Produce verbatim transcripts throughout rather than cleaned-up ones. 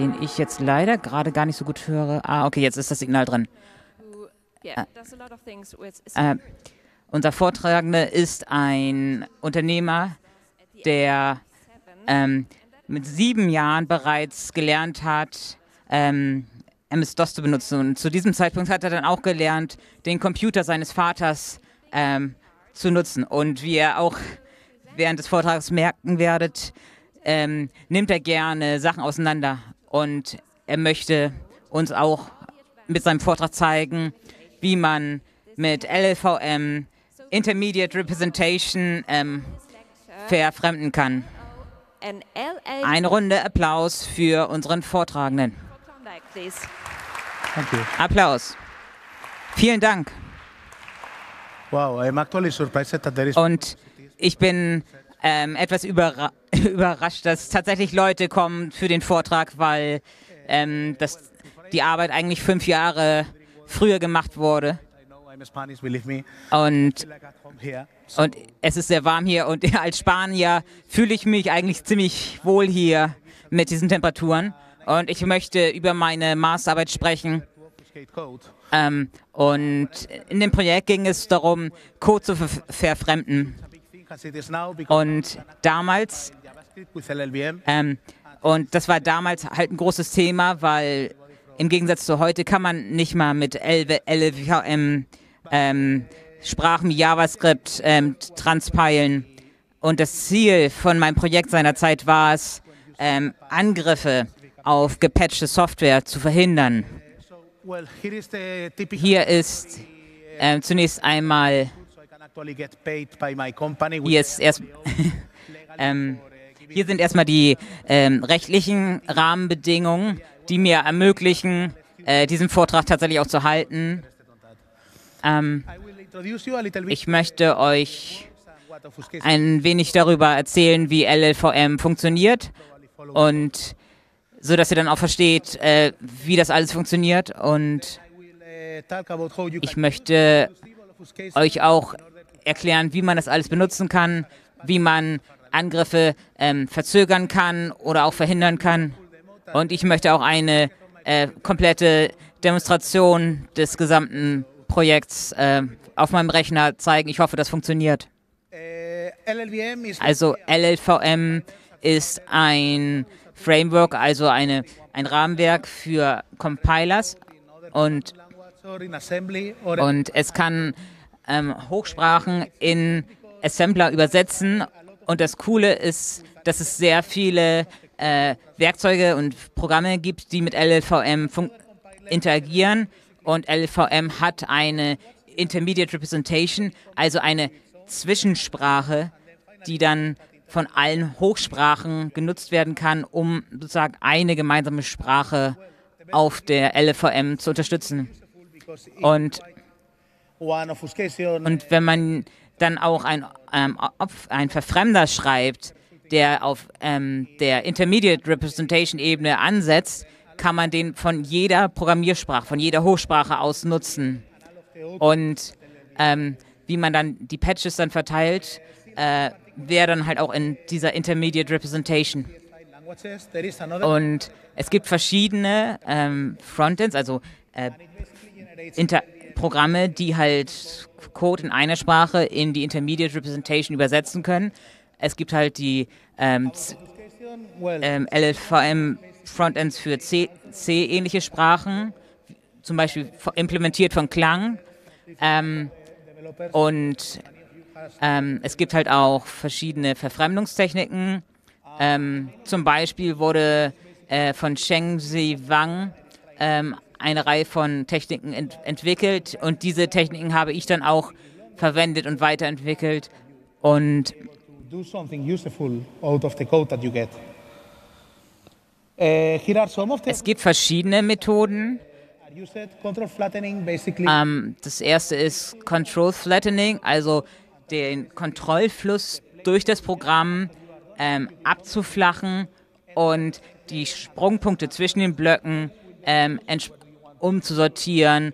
den ich jetzt leider gerade gar nicht so gut höre. Ah, okay, jetzt ist das Signal drin. Äh, äh, unser Vortragende ist ein Unternehmer, der ähm, mit sieben Jahren bereits gelernt hat, ähm, M S-DOS zu benutzen. Und zu diesem Zeitpunkt hat er dann auch gelernt, den Computer seines Vaters ähm, zu nutzen. Und wie ihr auch während des Vortrags merken werdet, ähm, nimmt er gerne Sachen auseinander. Und er möchte uns auch mit seinem Vortrag zeigen, wie man mit L L V M Intermediate Representation ähm, verfremden kann. Eine Runde Applaus für unseren Vortragenden. Applaus. Vielen Dank. Und ich bin ähm, etwas überra überrascht, dass tatsächlich Leute kommen für den Vortrag, weil ähm, das, die Arbeit eigentlich fünf Jahre früher gemacht wurde. Und, und es ist sehr warm hier und als Spanier fühle ich mich eigentlich ziemlich wohl hier mit diesen Temperaturen. Und ich möchte über meine Masterarbeit sprechen. Ähm, und in dem Projekt ging es darum, Code zu ver verfremden. Und damals, ähm, und das war damals halt ein großes Thema, weil im Gegensatz zu heute kann man nicht mal mit L L V M ähm, Sprachen wie JavaScript ähm, transpilen. Und das Ziel von meinem Projekt seinerzeit war es, ähm, Angriffe auf gepatchte Software zu verhindern. Hier ist äh, zunächst einmal, hier, ist erst, ähm, hier sind erstmal die ähm, rechtlichen Rahmenbedingungen, die mir ermöglichen, äh, diesen Vortrag tatsächlich auch zu halten. Ähm, ich möchte euch ein wenig darüber erzählen, wie L L V M funktioniert und so dass ihr dann auch versteht, äh, wie das alles funktioniert. Und ich möchte euch auch erklären, wie man das alles benutzen kann, wie man Angriffe ähm, verzögern kann oder auch verhindern kann. Und ich möchte auch eine äh, komplette Demonstration des gesamten Projekts äh, auf meinem Rechner zeigen. Ich hoffe, das funktioniert. Also L L V M ist ein Framework, also eine, ein Rahmenwerk für Compilers und, und es kann ähm, Hochsprachen in Assembler übersetzen und das Coole ist, dass es sehr viele äh, Werkzeuge und Programme gibt, die mit L L V M interagieren und L L V M hat eine Intermediate Representation, also eine Zwischensprache, die dann von allen Hochsprachen genutzt werden kann, um sozusagen eine gemeinsame Sprache auf der L L V M zu unterstützen. Und, und wenn man dann auch ein, ähm, ein Verfremder schreibt, der auf ähm, der Intermediate Representation-Ebene ansetzt, kann man den von jeder Programmiersprache, von jeder Hochsprache aus nutzen. Und ähm, wie man dann die Patches dann verteilt, äh, wäre dann halt auch in dieser Intermediate Representation. Und es gibt verschiedene ähm, Frontends, also äh, Programme, die halt Code in einer Sprache in die Intermediate Representation übersetzen können. Es gibt halt die ähm, ähm, L L V M Frontends für C-ähnliche Sprachen, zum Beispiel implementiert von Clang. Ähm, und Ähm, es gibt halt auch verschiedene Verfremdungstechniken. Ähm, zum Beispiel wurde äh, von Chengxi Wang ähm, eine Reihe von Techniken ent entwickelt und diese Techniken habe ich dann auch verwendet und weiterentwickelt. Und es gibt verschiedene Methoden. Ähm, das erste ist Control Flattening, also den Kontrollfluss durch das Programm ähm, abzuflachen und die Sprungpunkte zwischen den Blöcken ähm, umzusortieren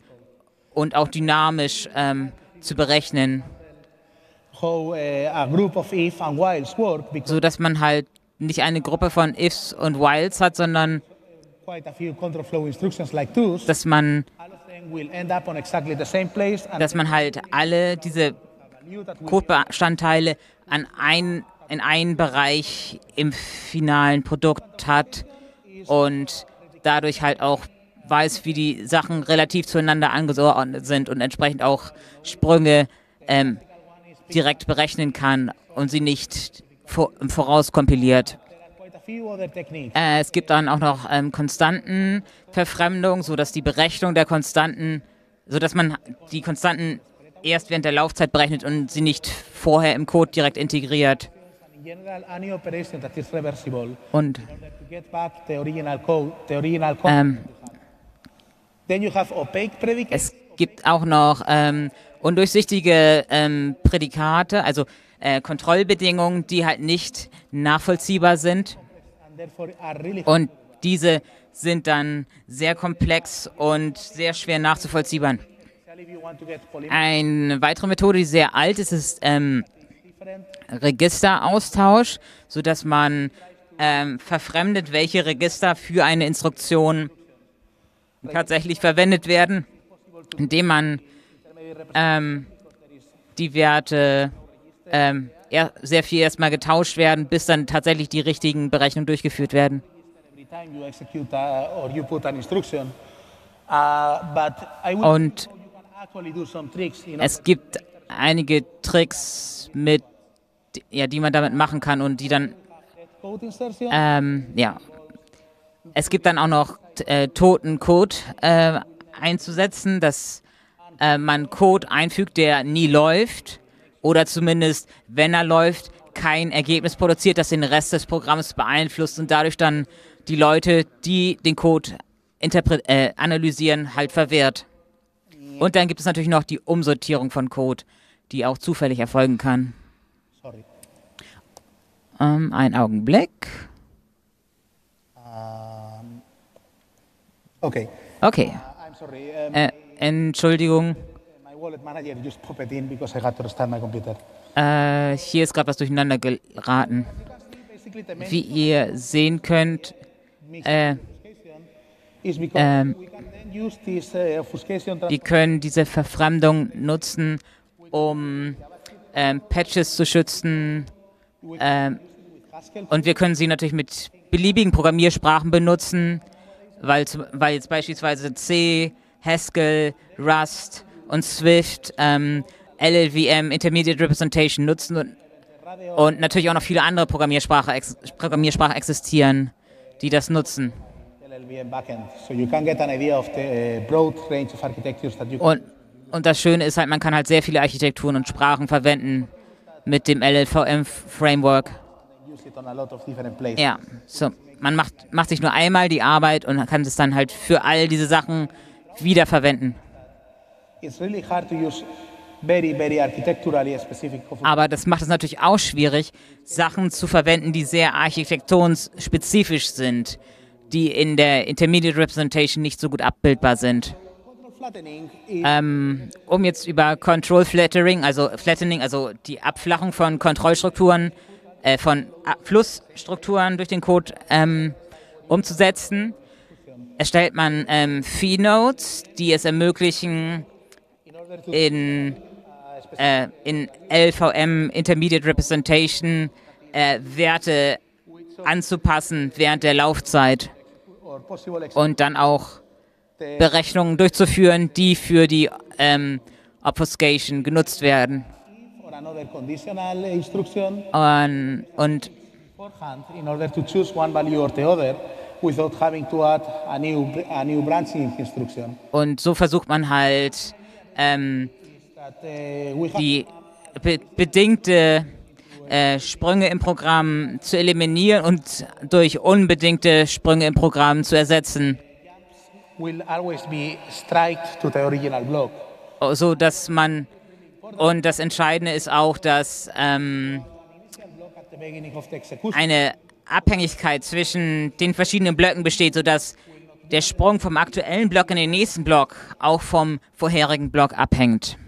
und auch dynamisch ähm, zu berechnen, so dass man halt nicht eine Gruppe von Ifs und Whiles hat, sondern dass man, dass man halt alle diese Codebestandteile an ein, in einen Bereich im finalen Produkt hat und dadurch halt auch weiß, wie die Sachen relativ zueinander angeordnet sind und entsprechend auch Sprünge ähm, direkt berechnen kann und sie nicht vor, im Voraus kompiliert. Äh, es gibt dann auch noch ähm, Konstantenverfremdung, sodass die Berechnung der Konstanten, sodass man die Konstanten erst während der Laufzeit berechnet und sie nicht vorher im Code direkt integriert. Und ähm, es gibt auch noch ähm, undurchsichtige ähm, Prädikate, also äh, Kontrollbedingungen, die halt nicht nachvollziehbar sind. Und diese sind dann sehr komplex und sehr schwer nachzuvollziehbar. Eine weitere Methode, die sehr alt ist, ist ähm, Registeraustausch, sodass man ähm, verfremdet, welche Register für eine Instruktion tatsächlich verwendet werden, indem man ähm, die Werte ähm, sehr viel erstmal getauscht werden, bis dann tatsächlich die richtigen Berechnungen durchgeführt werden. Und es gibt einige Tricks, mit, ja, die man damit machen kann und die dann, ähm, ja, es gibt dann auch noch äh, toten Code äh, einzusetzen, dass äh, man Code einfügt, der nie läuft oder zumindest, wenn er läuft, kein Ergebnis produziert, das den Rest des Programms beeinflusst und dadurch dann die Leute, die den Code äh, analysieren, halt verwirrt. Und dann gibt es natürlich noch die Umsortierung von Code, die auch zufällig erfolgen kann. Ähm, einen Augenblick. Okay. Okay. Äh, Entschuldigung. Äh, hier ist gerade was durcheinander geraten. Wie ihr sehen könnt, äh, Ähm, wir können diese Verfremdung nutzen, um ähm, Patches zu schützen ähm, und wir können sie natürlich mit beliebigen Programmiersprachen benutzen, weil, weil jetzt beispielsweise C, Haskell, Rust und Swift ähm, L L V M Intermediate Representation nutzen und, und natürlich auch noch viele andere Programmiersprachen ex, Programmiersprache existieren, die das nutzen. Und, und das Schöne ist halt, man kann halt sehr viele Architekturen und Sprachen verwenden mit dem L L V M-Framework. Ja, so. Man macht, macht sich nur einmal die Arbeit und kann es dann halt für all diese Sachen wiederverwenden. Aber das macht es natürlich auch schwierig, Sachen zu verwenden, die sehr architekturenspezifisch sind, die in der Intermediate Representation nicht so gut abbildbar sind. Ähm, um jetzt über Control Flattening, also Flattening, also die Abflachung von Kontrollstrukturen, äh, von Flussstrukturen durch den Code ähm, umzusetzen, erstellt man ähm, Fee-Nodes, die es ermöglichen, in, äh, in L V M Intermediate Representation äh, Werte anzupassen während der Laufzeit und dann auch Berechnungen durchzuführen, die für die ähm, Obfuscation genutzt werden. Und, und und so versucht man halt ähm, die be bedingte Äh, Sprünge im Programm zu eliminieren und durch unbedingte Sprünge im Programm zu ersetzen, so dass man, und das Entscheidende ist auch, dass ähm, eine Abhängigkeit zwischen den verschiedenen Blöcken besteht, so dass der Sprung vom aktuellen Block in den nächsten Block auch vom vorherigen Block abhängt.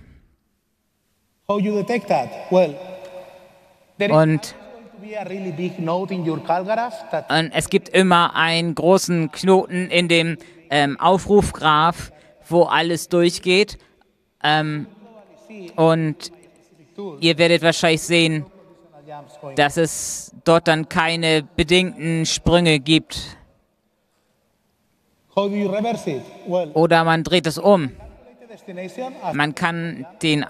How you detect that? Well, Und Und es gibt immer einen großen Knoten in dem ähm, Aufrufgraph, wo alles durchgeht. Ähm, und ihr werdet wahrscheinlich sehen, dass es dort dann keine bedingten Sprünge gibt. Oder man dreht es um. Man kann den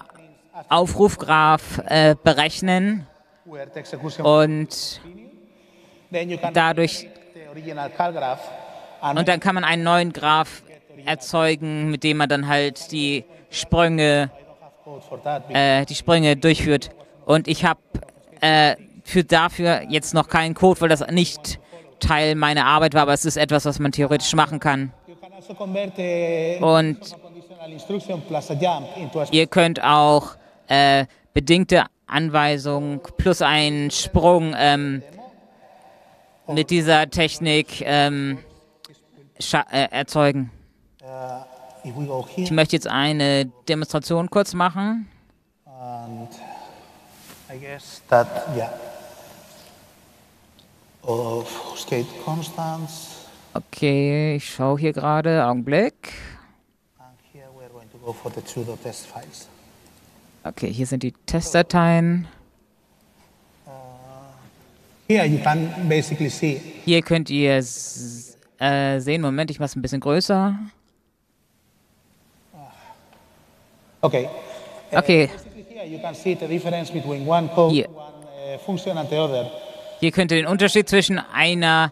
Aufrufgraph äh, berechnen und dadurch und dann kann man einen neuen Graph erzeugen, mit dem man dann halt die Sprünge äh, die Sprünge durchführt. Und ich habe äh, für dafür jetzt noch keinen Code, weil das nicht Teil meiner Arbeit war, aber es ist etwas, was man theoretisch machen kann. Und ihr könnt auch äh, bedingte Anweisung plus einen Sprung ähm, mit dieser Technik ähm, äh, erzeugen. Ich möchte jetzt eine Demonstration kurz machen. Okay, ich schaue hier gerade, Augenblick. Okay, hier sind die Testdateien. Hier könnt ihr äh, sehen, Moment, ich mache es ein bisschen größer. Okay. Okay. Hier. Hier könnt ihr den Unterschied zwischen einer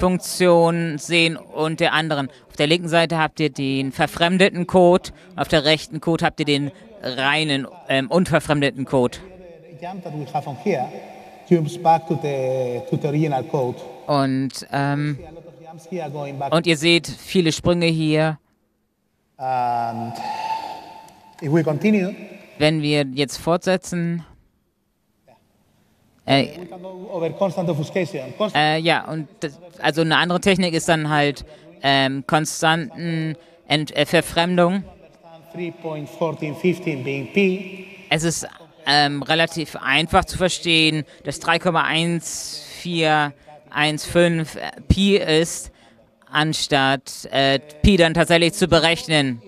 Funktion sehen und der anderen. Auf der linken Seite habt ihr den verfremdeten Code, auf der rechten Code habt ihr den reinen ähm, unverfremdeten Code. Und, ähm, und ihr seht viele Sprünge hier. Wenn wir jetzt fortsetzen, Äh, äh, ja, und das, also eine andere Technik ist dann halt ähm, konstanten Ent äh, Verfremdung. Es ist ähm, relativ einfach zu verstehen, dass drei Komma eins vier eins fünf Pi ist, anstatt äh, Pi dann tatsächlich zu berechnen.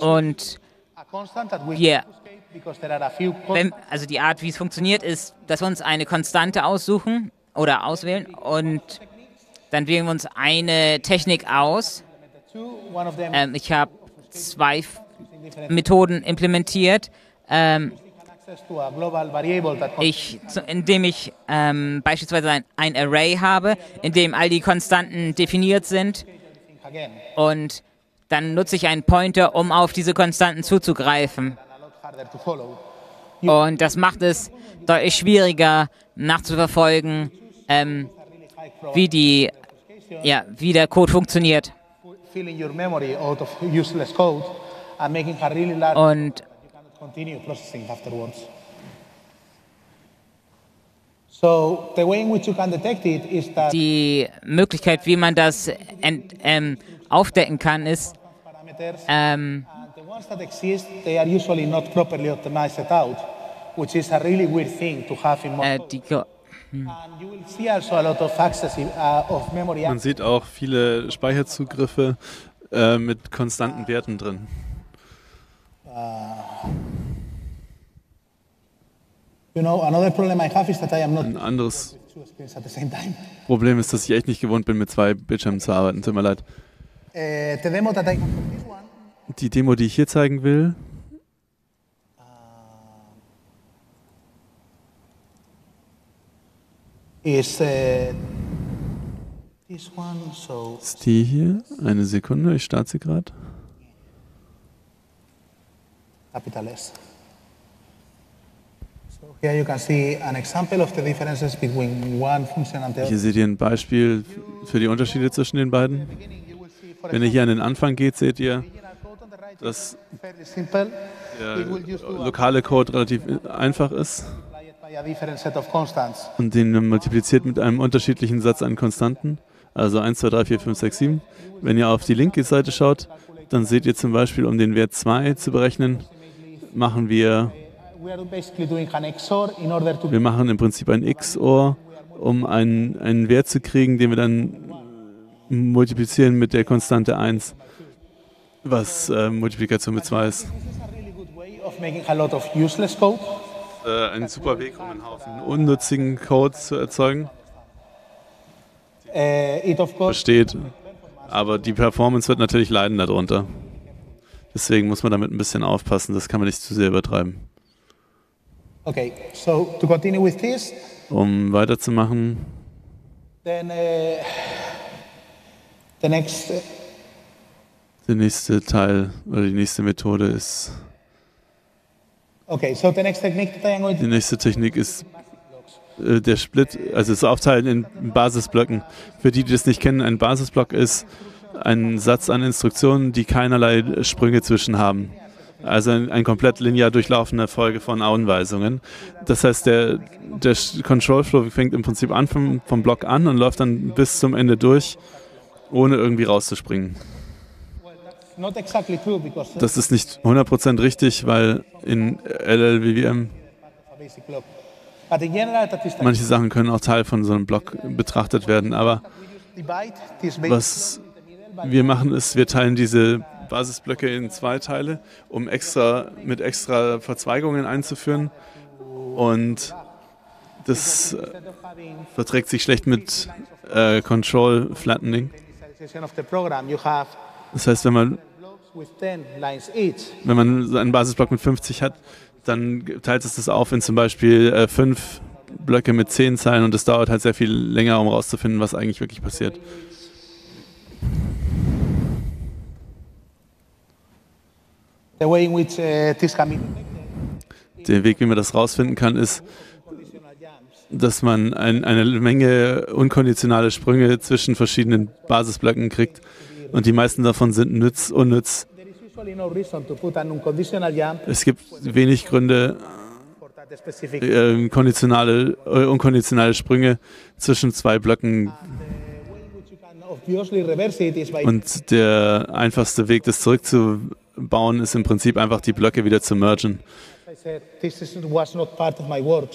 Und wir Wenn, also die Art, wie es funktioniert, ist, dass wir uns eine Konstante aussuchen oder auswählen und dann wählen wir uns eine Technik aus. Ähm, ich habe zwei Methoden implementiert, ähm, ich, indem ich ähm, beispielsweise ein, ein Array habe, in dem all die Konstanten definiert sind, und dann nutze ich einen Pointer, um auf diese Konstanten zuzugreifen. Und das macht es deutlich schwieriger nachzuverfolgen, ähm, wie, die, ja, wie der Code funktioniert. Und die Möglichkeit, wie man das ent, ähm, aufdecken kann, ist, ähm, man sieht auch viele Speicherzugriffe äh, mit konstanten Werten drin. Ein anderes Problem ist, dass ich echt nicht gewohnt bin, mit zwei Bildschirmen zu arbeiten. Tut mir leid. Die Demo, die ich hier zeigen will, ist die hier. Eine Sekunde, ich starte sie gerade. Capital S. Hier seht ihr ein Beispiel für die Unterschiede zwischen den beiden. Wenn ihr hier an den Anfang geht, seht ihr, dass der lokale Code relativ einfach ist und den multipliziert mit einem unterschiedlichen Satz an Konstanten, also eins, zwei, drei, vier, fünf, sechs, sieben. Wenn ihr auf die linke Seite schaut, dann seht ihr zum Beispiel, um den Wert zwei zu berechnen, machen wir Wir machen im Prinzip ein X O R, um einen, einen Wert zu kriegen, den wir dann multiplizieren mit der Konstante eins, was äh, Multiplikation mit zwei ist. Äh, ein super Weg, um einen Haufen unnützigen Code zu erzeugen. Versteht. Aber die Performance wird natürlich leiden darunter. Deswegen muss man damit ein bisschen aufpassen, das kann man nicht zu sehr übertreiben. Okay, so to continue with this, um weiterzumachen. Then, uh, the next, uh, der nächste Teil oder die nächste Methode ist. Okay, so the next technique that I'm going to die nächste Technik ist äh, der Split, also das Aufteilen in Basisblöcken. Für die, die das nicht kennen, ein Basisblock ist ein Satz an Instruktionen, die keinerlei Sprünge zwischen haben. Also ein, ein komplett linear durchlaufender Folge von Anweisungen. Das heißt, der, der Control Flow fängt im Prinzip an vom, vom Block an und läuft dann bis zum Ende durch, ohne irgendwie rauszuspringen. Das ist nicht hundert Prozent richtig, weil in L L V M manche Sachen können auch Teil von so einem Block betrachtet werden, aber was wir machen ist, wir teilen diese Basisblöcke in zwei Teile, um extra mit extra Verzweigungen einzuführen, und das verträgt sich schlecht mit äh, Control Flattening. Das heißt, wenn man, wenn man einen Basisblock mit fünfzig hat, dann teilt es das auf in zum Beispiel äh, fünf Blöcke mit zehn Zeilen, und das dauert halt sehr viel länger, um rauszufinden, was eigentlich wirklich passiert. Der Weg, wie man das rausfinden kann, ist, dass man ein, eine Menge unkonditionale Sprünge zwischen verschiedenen Basisblöcken kriegt, und die meisten davon sind nütz, unnütz. Es gibt wenig Gründe, äh, konditionale, äh, unkonditionale Sprünge zwischen zwei Blöcken. Und der einfachste Weg, das zurückzuführen, bauen, ist im Prinzip einfach die Blöcke wieder zu mergen.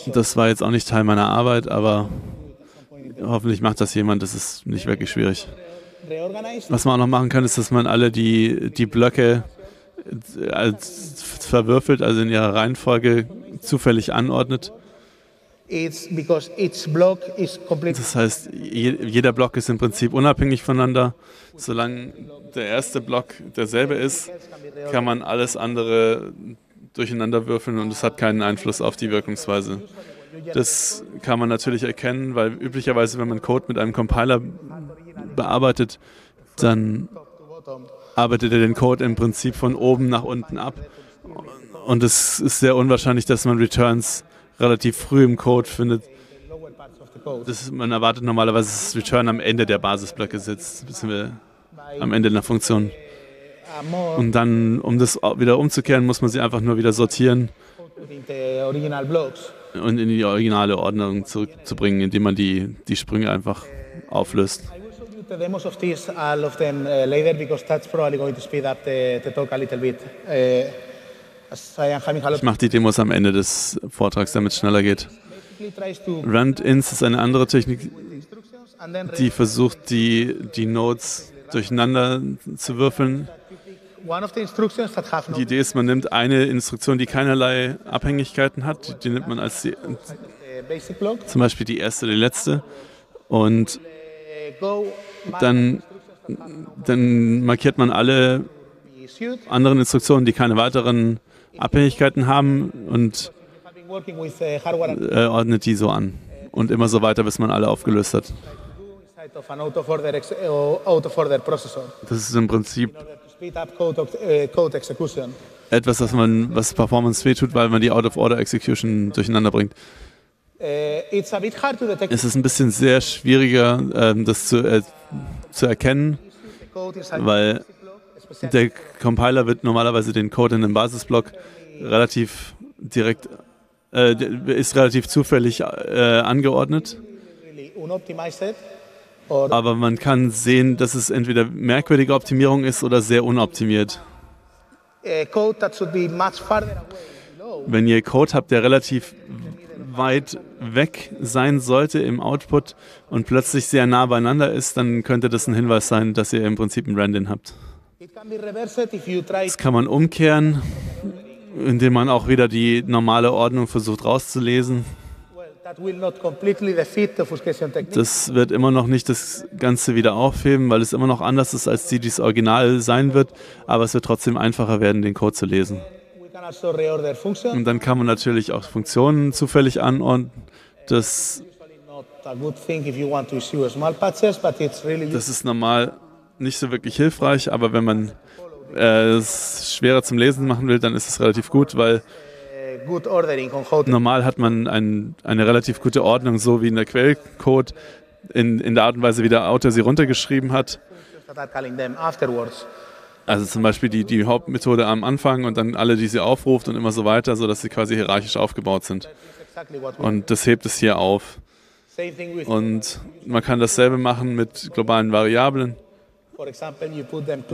Das war jetzt auch nicht Teil meiner Arbeit, aber hoffentlich macht das jemand, das ist nicht wirklich schwierig. Was man auch noch machen kann, ist, dass man alle die, die Blöcke als verwürfelt, also in ihrer Reihenfolge zufällig anordnet. Das heißt, jeder Block ist im Prinzip unabhängig voneinander. Solange der erste Block derselbe ist, kann man alles andere durcheinander würfeln, und es hat keinen Einfluss auf die Wirkungsweise. Das kann man natürlich erkennen, weil üblicherweise, wenn man Code mit einem Compiler bearbeitet, dann arbeitet er den Code im Prinzip von oben nach unten ab. Und es ist sehr unwahrscheinlich, dass man Returns relativ früh im Code findet. Das, man erwartet normalerweise, dass das Return am Ende der Basisblöcke sitzt, beziehungsweise am Ende einer Funktion. Und dann, um das wieder umzukehren, muss man sie einfach nur wieder sortieren und in die originale Ordnung zurückzubringen, indem man die, die Sprünge einfach auflöst. Ich mache die Demos am Ende des Vortrags, damit es schneller geht. Run-ins ist eine andere Technik, die versucht, die, die Nodes durcheinander zu würfeln. Die Idee ist, man nimmt eine Instruktion, die keinerlei Abhängigkeiten hat, die nimmt man als die, zum Beispiel die erste, die letzte, und dann, dann markiert man alle anderen Instruktionen, die keine weiteren Abhängigkeiten haben, und äh, ordnet die so an und immer so weiter, bis man alle aufgelöst hat. Das ist im Prinzip etwas, was man, was Performance wehtut, weil man die Out-of-Order-Execution durcheinander bringt. Es ist ein bisschen sehr schwieriger, äh, das zu, äh, zu erkennen, weil der Compiler wird normalerweise den Code in einem Basisblock relativ direkt, äh, ist relativ zufällig äh, angeordnet. Aber man kann sehen, dass es entweder merkwürdige Optimierung ist oder sehr unoptimiert. wenn ihr Code habt, der relativ weit weg sein sollte im Output und plötzlich sehr nah beieinander ist, dann könnte das ein Hinweis sein, dass ihr im Prinzip ein Randin habt. Das kann man umkehren, indem man auch wieder die normale Ordnung versucht rauszulesen. Das wird immer noch nicht das Ganze wieder aufheben, weil es immer noch anders ist, als die, die das Original sein wird, aber es wird trotzdem einfacher werden, den Code zu lesen. Und dann kann man natürlich auch Funktionen zufällig anordnen. Das, das ist normal nicht so wirklich hilfreich, aber wenn man äh, es schwerer zum Lesen machen will, dann ist es relativ gut, weil normal hat man ein, eine relativ gute Ordnung, so wie in der Quellcode, in, in der Art und Weise, wie der Autor sie runtergeschrieben hat. Also zum Beispiel die, die Hauptmethode am Anfang und dann alle, die sie aufruft und immer so weiter, sodass sie quasi hierarchisch aufgebaut sind. Und das hebt es hier auf. Und man kann dasselbe machen mit globalen Variablen.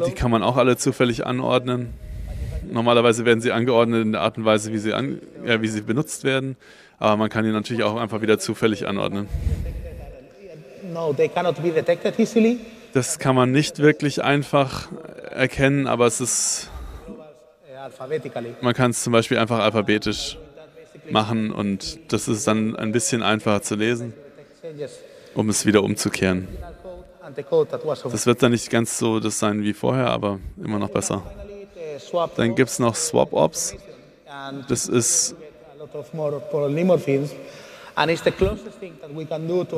Die kann man auch alle zufällig anordnen. Normalerweise werden sie angeordnet in der Art und Weise, wie sie, an, ja, wie sie benutzt werden. Aber man kann die natürlich auch einfach wieder zufällig anordnen. Das kann man nicht wirklich einfach erkennen, aber es ist, man kann es zum Beispiel einfach alphabetisch machen und das ist dann ein bisschen einfacher zu lesen, um es wieder umzukehren. Das wird dann nicht ganz so das sein wie vorher, aber immer noch besser. Dann gibt es noch Swap-Ops. Das ist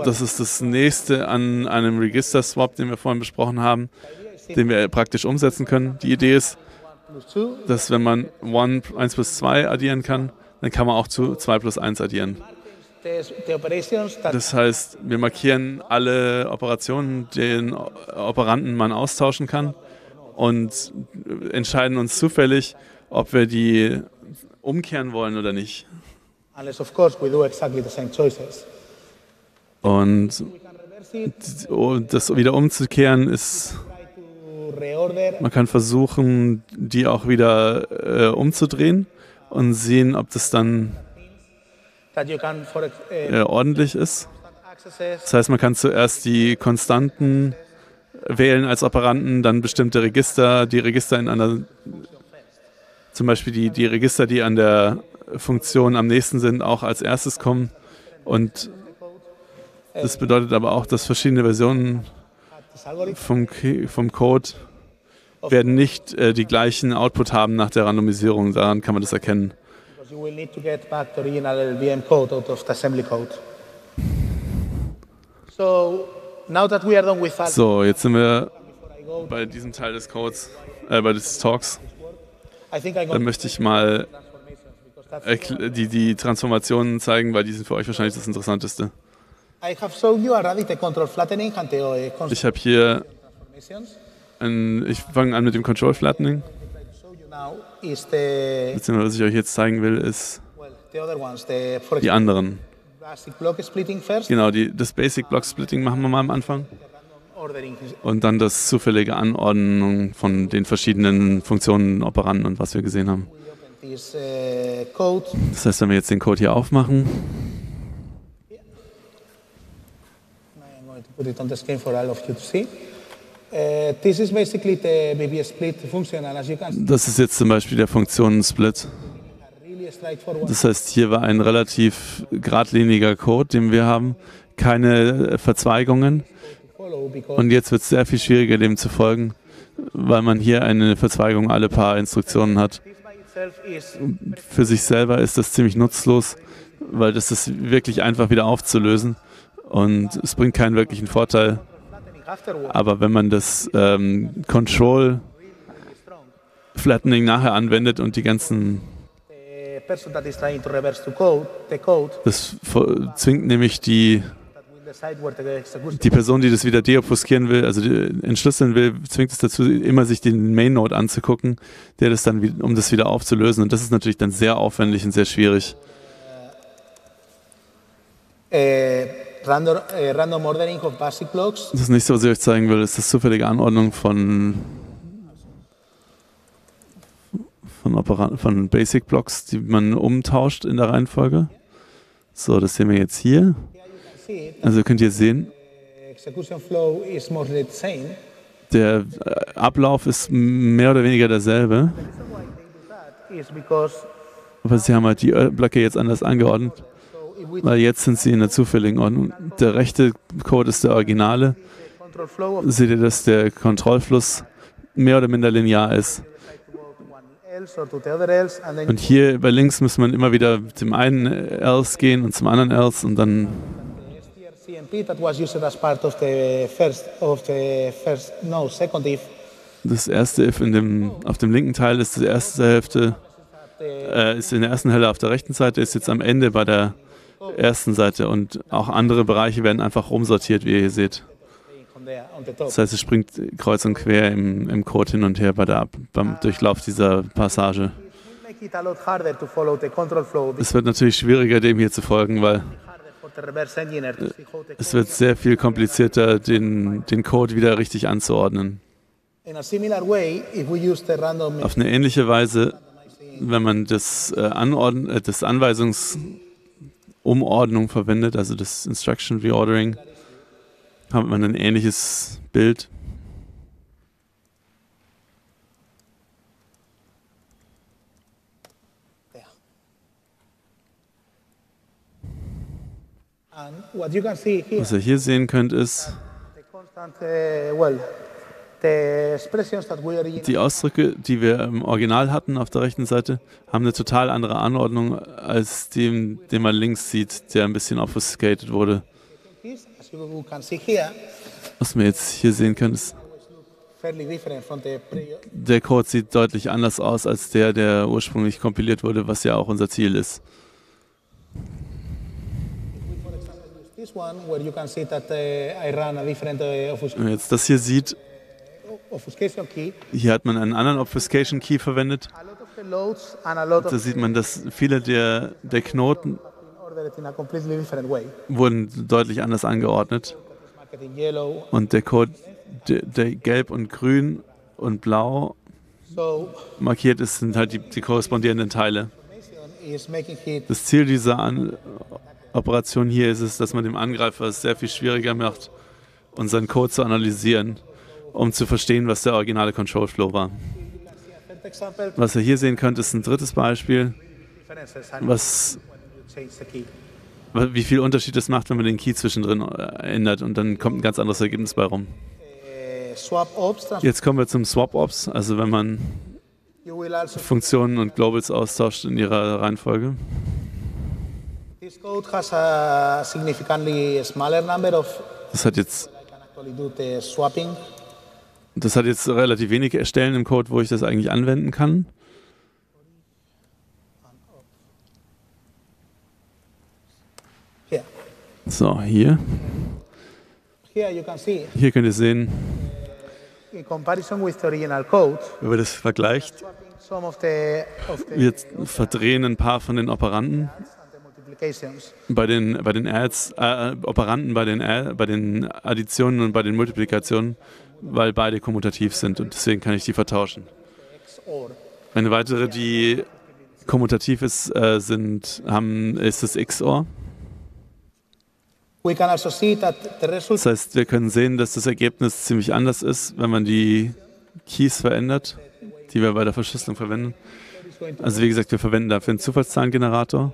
Das ist das Nächste an einem Register-Swap, den wir vorhin besprochen haben, den wir praktisch umsetzen können. Die Idee ist, dass wenn man eins plus zwei addieren kann, dann kann man auch zu zwei plus eins addieren. Das heißt, wir markieren alle Operationen, den Operanden man austauschen kann und entscheiden uns zufällig, ob wir die umkehren wollen oder nicht. Und das wieder umzukehren ist, man kann versuchen, die auch wieder äh, umzudrehen und sehen, ob das dann äh, ordentlich ist. Das heißt, man kann zuerst die Konstanten wählen als Operanden, dann bestimmte Register, die Register in einer, zum Beispiel die, die Register, die an der Funktionen am nächsten sind, auch als erstes kommen, und das bedeutet aber auch, dass verschiedene Versionen vom, vom Code werden nicht äh, die gleichen Output haben nach der Randomisierung, daran kann man das erkennen. So, jetzt sind wir bei diesem Teil des Codes, äh, bei des Talks. Dann möchte ich mal Die, die Transformationen zeigen, weil die sind für euch wahrscheinlich das Interessanteste. Ich habe hier, ein, ich fange an mit dem Control Flattening. Beziehungsweise was ich euch jetzt zeigen will, ist die anderen. Genau, die, das Basic Block Splitting machen wir mal am Anfang. Und dann das zufällige Anordnen von den verschiedenen Funktionen, Operanden und was wir gesehen haben. Das heißt, wenn wir jetzt den Code hier aufmachen, das ist jetzt zum Beispiel der Funktionen-Split. Das heißt, hier war ein relativ geradliniger Code, den wir haben, keine Verzweigungen, und jetzt wird es sehr viel schwieriger, dem zu folgen, weil man hier eine Verzweigung alle paar Instruktionen hat. Für sich selber ist das ziemlich nutzlos, weil das ist wirklich einfach wieder aufzulösen und es bringt keinen wirklichen Vorteil. Aber wenn man das ähm, Control Flattening nachher anwendet und die ganzen... Das zwingt nämlich die, die Person, die das wieder deobfuskieren will, also entschlüsseln will, zwingt es dazu, immer sich den Main-Node anzugucken, der das dann, um das wieder aufzulösen. Und das ist natürlich dann sehr aufwendig und sehr schwierig. Das nächste, was ich euch zeigen will, ist das zufällige Anordnen von, von, Operan von Basic Blocks, die man umtauscht in der Reihenfolge. So, das sehen wir jetzt hier. Also könnt ihr sehen, der Ablauf ist mehr oder weniger derselbe. Aber sie haben halt die Blöcke jetzt anders angeordnet, weil jetzt sind sie in der zufälligen Ordnung. Der rechte Code ist der originale. Seht ihr, dass der Kontrollfluss mehr oder minder linear ist. Und hier bei links muss man immer wieder zum einen else gehen und zum anderen else und dann... Das erste if in dem, auf dem linken Teil ist die erste Hälfte, äh, ist in der ersten Hälfte auf der rechten Seite, ist jetzt am Ende bei der ersten Seite und auch andere Bereiche werden einfach rumsortiert, wie ihr hier seht. Das heißt, es springt kreuz und quer im, im Code hin und her bei der, beim Durchlauf dieser Passage. Es wird natürlich schwieriger, dem hier zu folgen, weil es wird sehr viel komplizierter, den, den Code wieder richtig anzuordnen. Auf eine ähnliche Weise, wenn man das, Anordn das Anweisungsumordnung verwendet, also das Instruction Reordering, hat man ein ähnliches Bild. Was ihr hier sehen könnt, ist, die Ausdrücke, die wir im Original hatten auf der rechten Seite, haben eine total andere Anordnung als dem, den man links sieht, der ein bisschen obfuscated wurde. Was wir jetzt hier sehen können, ist, der Code sieht deutlich anders aus als der, der ursprünglich kompiliert wurde, was ja auch unser Ziel ist. Wenn man jetzt das hier sieht, hier hat man einen anderen Obfuscation Key verwendet. Da sieht man, dass viele der, der Knoten wurden deutlich anders angeordnet und der Code, der, der gelb und grün und blau markiert ist, sind halt die, die korrespondierenden Teile. Das Ziel dieser An Operation hier ist es, dass man dem Angreifer es sehr viel schwieriger macht, unseren Code zu analysieren, um zu verstehen, was der originale Control Flow war. Was ihr hier sehen könnt, ist ein drittes Beispiel, was, wie viel Unterschied es macht, wenn man den Key zwischendrin ändert und dann kommt ein ganz anderes Ergebnis bei rum. Jetzt kommen wir zum Swap Ops, also wenn man Funktionen und Globals austauscht in ihrer Reihenfolge. Das hat jetzt, das hat jetzt relativ wenige Stellen im Code, wo ich das eigentlich anwenden kann. So, hier. Hier könnt ihr sehen, wenn man das vergleicht, wir verdrehen ein paar von den Operanden. Bei den, bei den Adds, äh, Operanden, bei den, äh, bei den Additionen und bei den Multiplikationen, weil beide kommutativ sind und deswegen kann ich die vertauschen. Eine weitere, die kommutativ ist, äh, sind, haben, ist das X O R. Das heißt, wir können sehen, dass das Ergebnis ziemlich anders ist, wenn man die Keys verändert, die wir bei der Verschlüsselung verwenden. Also wie gesagt, wir verwenden dafür einen Zufallszahlengenerator.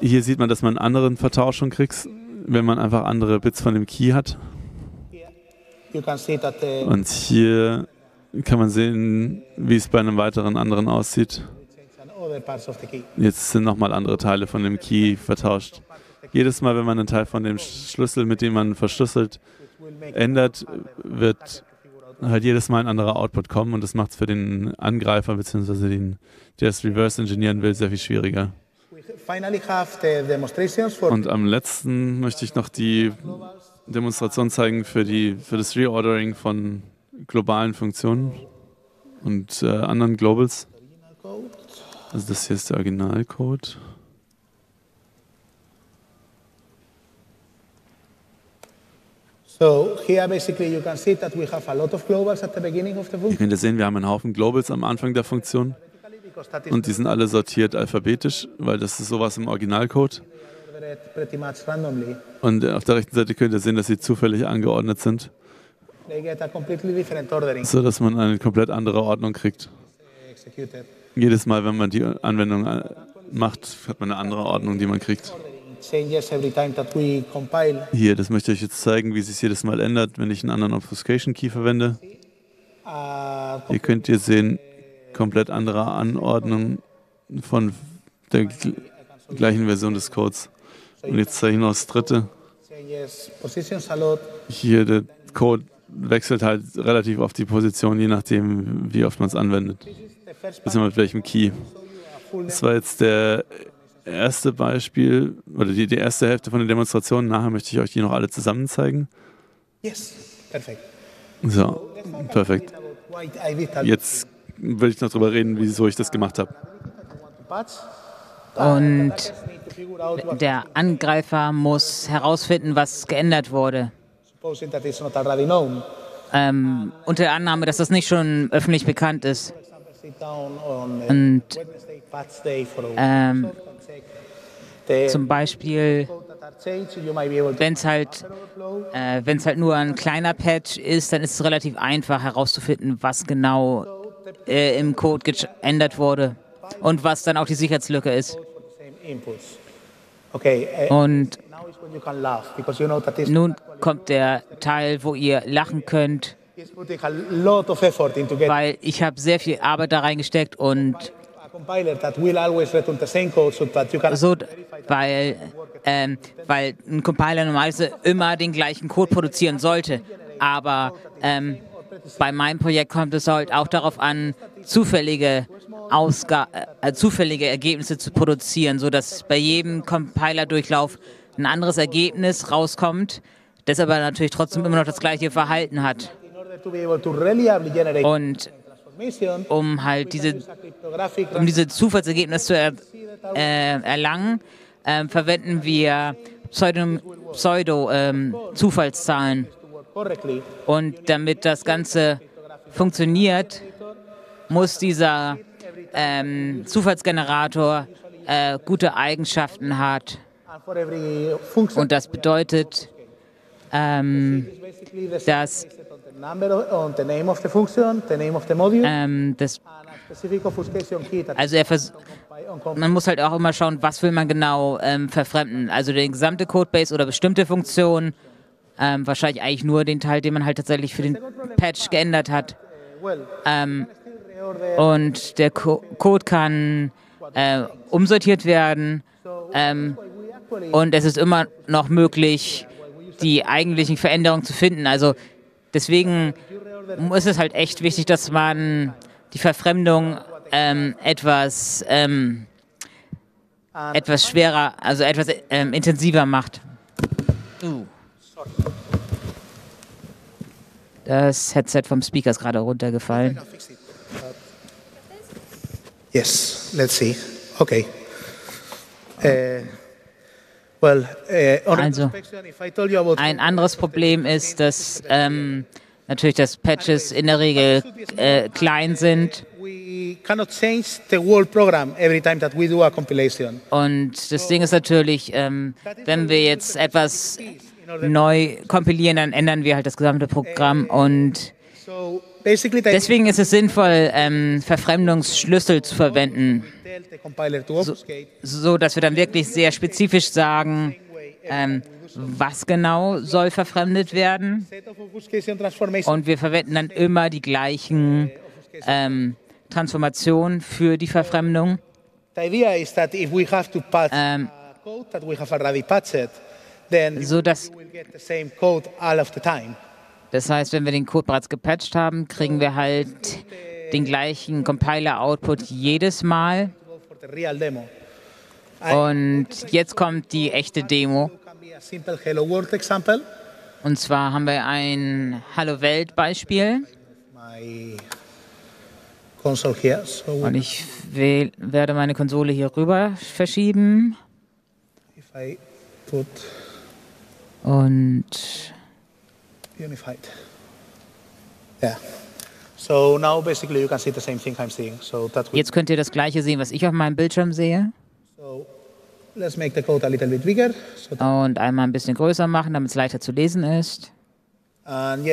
Hier sieht man, dass man einen anderen Vertauschung kriegt, wenn man einfach andere Bits von dem Key hat. Und hier kann man sehen, wie es bei einem weiteren anderen aussieht. Jetzt sind nochmal andere Teile von dem Key vertauscht. Jedes Mal, wenn man einen Teil von dem Schlüssel, mit dem man verschlüsselt, ändert, wird halt jedes Mal ein anderer Output kommen und das macht es für den Angreifer bzw. den, der es reverse engineeren will, sehr viel schwieriger. Und am letzten möchte ich noch die Demonstration zeigen für, die, für das Reordering von globalen Funktionen und äh, anderen Globals. Also das hier ist der Originalcode. So here basically you can see that we have a lot of globals at the beginning of the function. Ihr könnt sehen, wir haben einen Haufen Globals am Anfang der Funktion. und die sind alle sortiert alphabetisch, weil das ist sowas im Originalcode. Und auf der rechten Seite könnt ihr sehen, dass sie zufällig angeordnet sind, sodass man eine komplett andere Ordnung kriegt. Jedes Mal, wenn man die Anwendung macht, hat man eine andere Ordnung, die man kriegt. Hier, das möchte ich jetzt zeigen, wie es sich jedes Mal ändert, wenn ich einen anderen Obfuscation Key verwende. Hier könnt ihr sehen, komplett andere Anordnung von der gleichen Version des Codes. Und jetzt zeige ich noch das dritte. Hier, der Code wechselt halt relativ oft die Position, je nachdem, wie oft man es anwendet. Bisschen mit welchem Key. Das war jetzt der erste Beispiel, oder die, die erste Hälfte von der Demonstration. Nachher möchte ich euch die noch alle zusammen zeigen. So, perfekt. Jetzt will ich noch darüber reden, wieso ich das gemacht habe. Und der Angreifer muss herausfinden, was geändert wurde. Ähm, unter der Annahme, dass das nicht schon öffentlich bekannt ist. Und ähm, zum Beispiel, wenn es halt, äh, wenn es halt nur ein kleiner Patch ist, dann ist es relativ einfach herauszufinden, was genau äh, im Code geändert wurde und was dann auch die Sicherheitslücke ist. Und nun kommt der Teil, wo ihr lachen könnt, weil ich habe sehr viel Arbeit da reingesteckt und so, weil, ähm, weil ein Compiler normalerweise immer den gleichen Code produzieren sollte, aber ähm, bei meinem Projekt kommt es halt auch darauf an, zufällige, Ausga äh, zufällige Ergebnisse zu produzieren, sodass bei jedem Compiler-Durchlauf ein anderes Ergebnis rauskommt, das aber natürlich trotzdem immer noch das gleiche Verhalten hat. Und um halt diese, um diese Zufallsergebnisse zu er, äh, erlangen, äh, verwenden wir Pseudo-Zufallszahlen. Pseudo, ähm, Und damit das Ganze funktioniert, muss dieser ähm, Zufallsgenerator äh, gute Eigenschaften hat. Und das bedeutet, ähm, dass ähm, das, also er vers man muss halt auch immer schauen, was will man genau ähm, verfremden. Also den gesamte Codebase oder bestimmte Funktionen, ähm, wahrscheinlich eigentlich nur den Teil, den man halt tatsächlich für den Patch geändert hat. Ähm, und der Co Code kann äh, umsortiert werden. Ähm, Und es ist immer noch möglich, die eigentlichen Veränderungen zu finden. Also deswegen ist es halt echt wichtig, dass man die Verfremdung ähm, etwas, ähm, etwas schwerer, also etwas ähm, intensiver macht. Uh. Das Headset vom Speaker ist gerade runtergefallen. Yes, let's see. Okay. Äh... Also, ein anderes Problem ist, dass ähm, natürlich, dass Patches in der Regel äh, klein sind. Und das Ding ist natürlich, ähm, wenn wir jetzt etwas neu kompilieren, dann ändern wir halt das gesamte Programm. Und deswegen ist es sinnvoll, ähm, Verfremdungsschlüssel zu verwenden, so, so dass wir dann wirklich sehr spezifisch sagen, ähm, was genau soll verfremdet werden. Und wir verwenden dann immer die gleichen ähm, Transformationen für die Verfremdung. Ähm, so dass Das heißt, wenn wir den Code bereits gepatcht haben, kriegen wir halt den gleichen Compiler-Output jedes Mal. Und jetzt kommt die echte Demo. Und zwar haben wir ein Hallo-Welt-Beispiel. Und ich will, werde meine Konsole hier rüber verschieben. Und Unified. Yeah. Jetzt könnt ihr das Gleiche sehen, was ich auf meinem Bildschirm sehe. Und einmal ein bisschen größer machen, damit es leichter zu lesen ist. Ja, und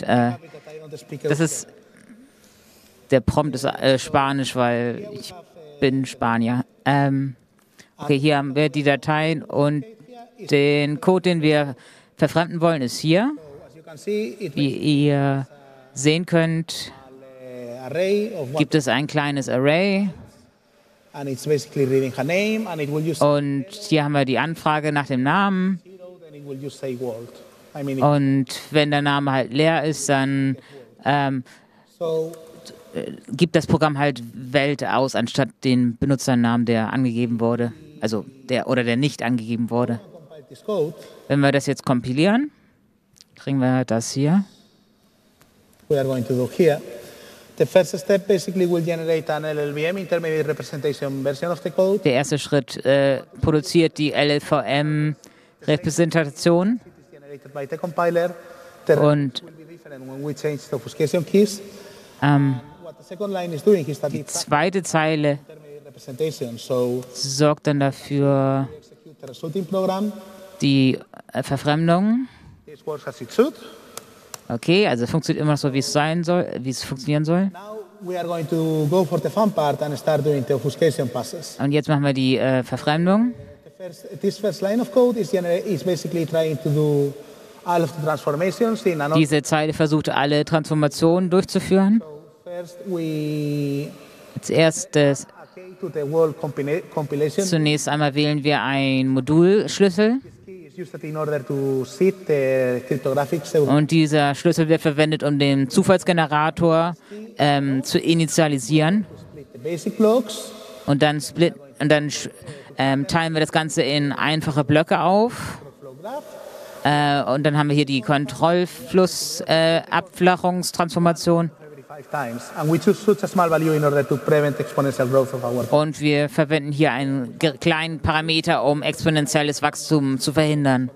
äh, das ist der Prompt ist äh, Spanisch, weil ich bin Spanier. Ähm, okay, hier haben wir die Dateien und den Code, den wir verfremden wollen, ist hier. Wie ihr sehen könnt, gibt es ein kleines Array. Und hier haben wir die Anfrage nach dem Namen. Und wenn der Name halt leer ist, dann ähm, gibt das Programm halt Welt aus, anstatt den Benutzernamen, der angegeben wurde, also der oder der nicht angegeben wurde. Wenn wir das jetzt kompilieren, kriegen wir das hier. Der erste Schritt äh, produziert die L L V M-Repräsentation und ähm, die zweite Zeile sorgt dann dafür, die Verfremdung. Okay, also funktioniert immer so, wie es sein soll, wie es funktionieren soll. Und jetzt machen wir die äh, Verfremdung. Diese Zeile versucht, alle Transformationen durchzuführen. Als erstes zunächst einmal wählen wir einen Modulschlüssel. Und dieser Schlüssel wird verwendet, um den Zufallsgenerator ähm, zu initialisieren. Und dann, split, und dann ähm, teilen wir das Ganze in einfache Blöcke auf. Äh, und dann haben wir hier die Kontrollflussabflachungstransformation. Äh, Und wir verwenden hier einen kleinen Parameter, um exponentielles Wachstum zu verhindern.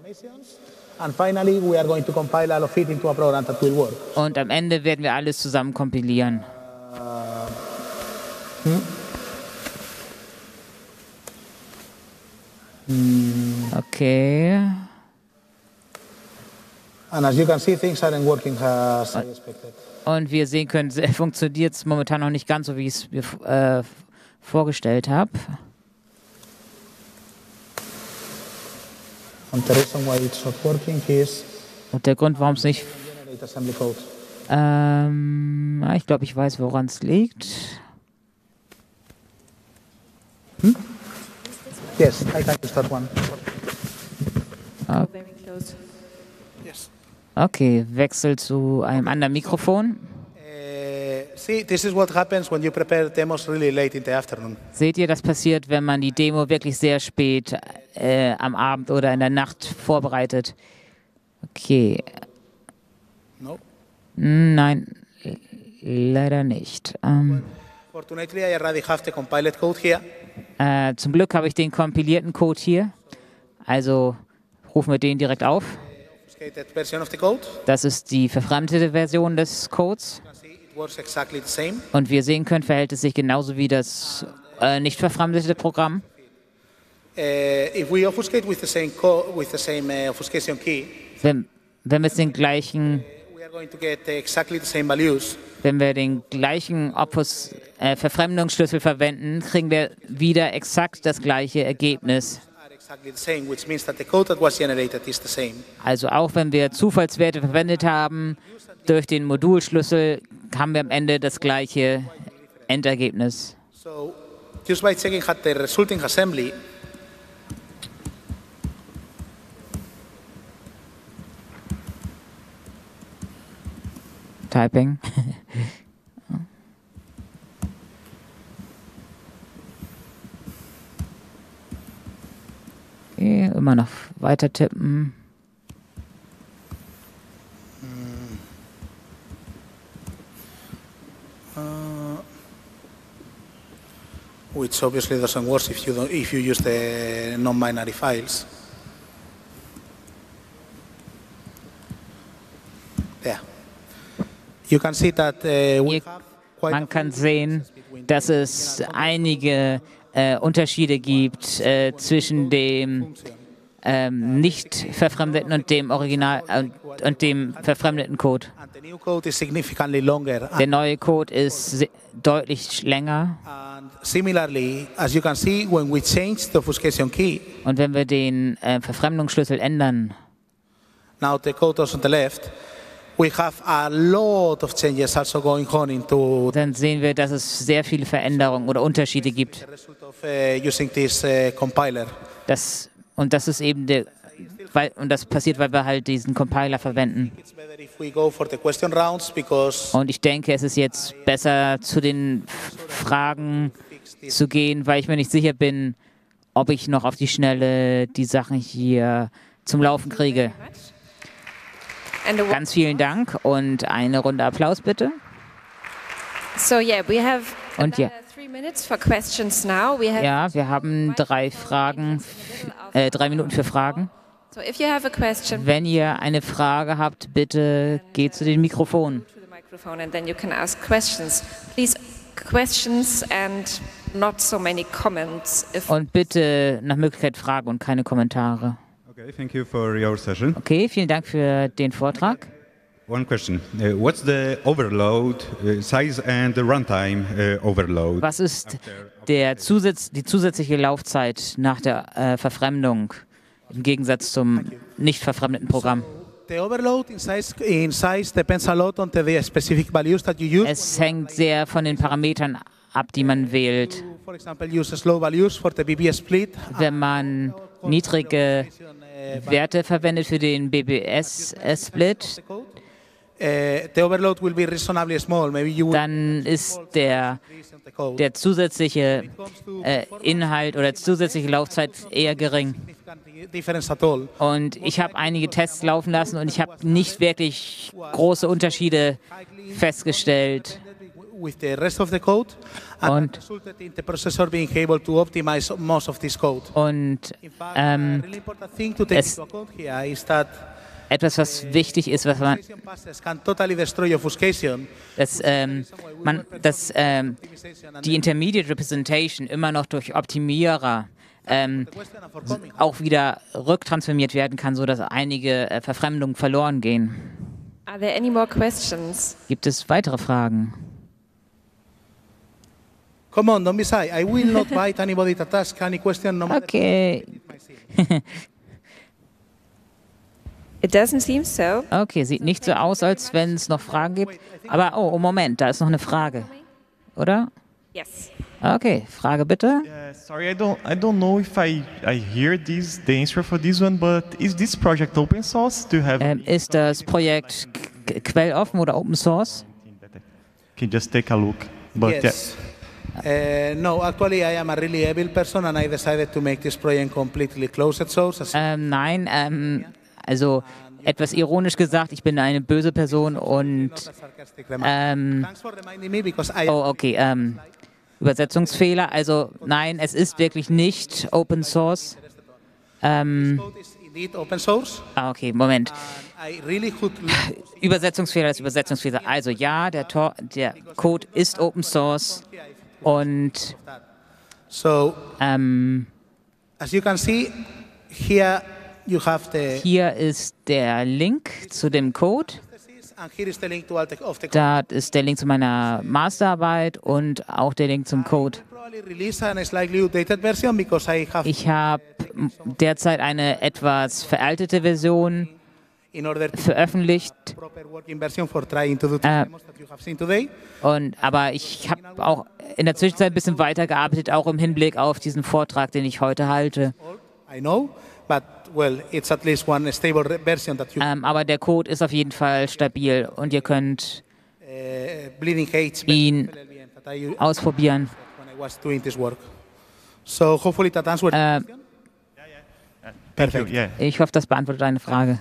Und am Ende werden wir alles zusammen kompilieren. Okay. Und wie ihr sehen könnt, funktioniert es momentan noch nicht ganz so, wie ich es mir äh, vorgestellt habe. Und der Grund, warum es nicht... Ähm, ich glaube, ich weiß, woran es liegt. Hm? Yes, I can start one. Okay. Okay, Wechsel zu einem anderen Mikrofon. Seht ihr, das passiert, wenn man die Demo wirklich sehr spät äh, am Abend oder in der Nacht vorbereitet. Okay. No. Nein, leider nicht. Ähm, äh, zum Glück habe ich den kompilierten Code hier. Also rufen wir den direkt auf. Das ist die verfremdete Version des Codes. Und wie ihr sehen könnt, verhält es sich genauso wie das äh, nicht verfremdete Programm. Wenn, wenn wir den gleichen, wenn wir den gleichen Opus, äh, Verfremdungsschlüssel verwenden, kriegen wir wieder exakt das gleiche Ergebnis. Also auch wenn wir Zufallswerte verwendet haben, durch den Modulschlüssel haben wir am Ende das gleiche Endergebnis. Typing. Okay, immer noch weiter tippen. Uh, which obviously doesn't work if you don't, if you use the non-binary files. there. You can see that uh, we have quite Man kann sehen, dass es einige äh, Unterschiede gibt äh, zwischen dem ähm, nicht verfremdeten und dem Original und, und dem verfremdeten Code. Der neue Code ist deutlich länger. Similarly, as you can see, when we change the obfuscation key. Und wenn wir den äh, Verfremdungsschlüssel ändern. Now the code on the left. We have a lot of changes also going on into. Dann sehen wir, dass es sehr viele Veränderungen oder Unterschiede gibt. Das und das ist eben der, weil, und das passiert, weil wir halt diesen Compiler verwenden. Und ich denke, es ist jetzt besser, zu den Fragen zu gehen, weil ich mir nicht sicher bin, ob ich noch auf die Schnelle die Sachen hier zum Laufen kriege. Ganz vielen Dank und eine Runde Applaus bitte. So yeah, we have und ja, three minutes for questions now. We have ja, wir haben drei Fragen, äh, drei Minuten für Fragen. So if you have a question, wenn ihr eine Frage habt, bitte geht zu den Mikrofonen. And then you can ask questions. Please questions and not so many comments. Und bitte nach Möglichkeit Fragen und keine Kommentare. Okay, thank you for your session. Okay, vielen Dank für den Vortrag. One question. Uh, what's the overload uh, size and the runtime uh, overload? Was ist after, after der Zusatz, die zusätzliche Laufzeit nach der äh, Verfremdung im Gegensatz zum nicht verfremdeten Programm? The overload in size, in size depends a lot on the specific values that you use. Es hängt sehr von den Parametern ab, die man wählt. For example, use slow values for the B B split. Wenn man niedrige Werte verwendet für den B B S-Split, dann ist der, der zusätzliche äh, Inhalt oder zusätzliche Laufzeit eher gering. Und ich habe einige Tests laufen lassen und ich habe nicht wirklich große Unterschiede festgestellt. With the rest of the code, and that resulted in the processor being able to optimize most of this code. Und ähm, es etwas, was wichtig ist, was man, dass, ähm, man, dass ähm, die Intermediate Representation immer noch durch Optimierer ähm, auch wieder rücktransformiert werden kann, so dass einige äh, Verfremdungen verloren gehen. Are there any more questions? Gibt es weitere Fragen? Come on, don't be shy. I will not bite anybody that asks any question. No matter okay. It doesn't seem so. Okay, sieht nicht so aus, als wenn es noch Fragen gibt. Aber oh, Moment, da ist noch eine Frage, oder? Yes. Okay, Frage bitte. Uh, sorry, I don't, I don't know if I, I hear this, the answer for this one, but is this project open source? Do you have? Um, ist das Projekt quelloffen oder Open Source? Can just take a look. But yes. Yeah. Uh, no, actually I am a really evil person and I decided to make this project completely closed source. Ähm, nein, ähm, also etwas ironisch gesagt, ich bin eine böse Person und ähm, oh, okay, ähm, Übersetzungsfehler, also nein, es ist wirklich nicht Open Source. Ähm, ah, okay, Moment. Übersetzungsfehler ist Übersetzungsfehler. Also ja, der, Tor, der Code ist Open Source. Und ähm, hier ist der Link zu dem Code, da ist der Link zu meiner Masterarbeit und auch der Link zum Code. Ich habe derzeit eine etwas veraltete Version veröffentlicht, äh, und, aber ich habe auch in der Zwischenzeit ein bisschen weitergearbeitet, auch im Hinblick auf diesen Vortrag, den ich heute halte. Ähm, aber der Code ist auf jeden Fall stabil und ihr könnt ihn ausprobieren. Äh, Perfekt. Ich hoffe, das beantwortet deine Frage.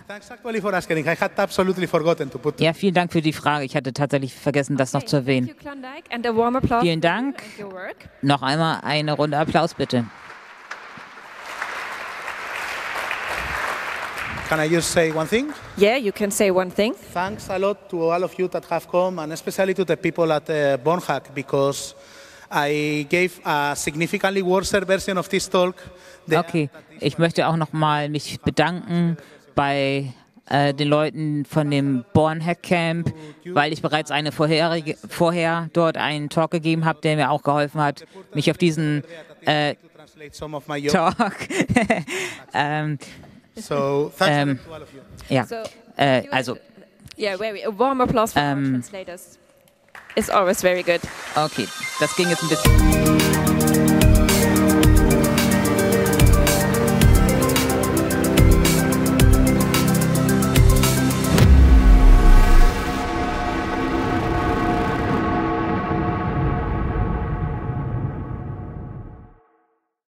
Ja, vielen Dank für die Frage. Ich hatte tatsächlich vergessen, das noch zu erwähnen. Vielen Dank. Noch einmal eine Runde Applaus, bitte. Can I just say one thing? Yeah, you can say one thing. Thanks a lot to all of you that have come, and especially to the people at uh, Bornhack, because I gave a significantly worse version of this talk. Okay, ich möchte auch nochmal mich bedanken bei äh, den Leuten von dem Bornhack Camp, weil ich bereits eine vorherige, vorher dort einen Talk gegeben habe, der mir auch geholfen hat, mich auf diesen äh, Talk ähm, So, ähm, ja, so, äh, also, yeah, very, a warm applause for ähm, our translators. It's always very good. Okay, das ging jetzt ein bisschen.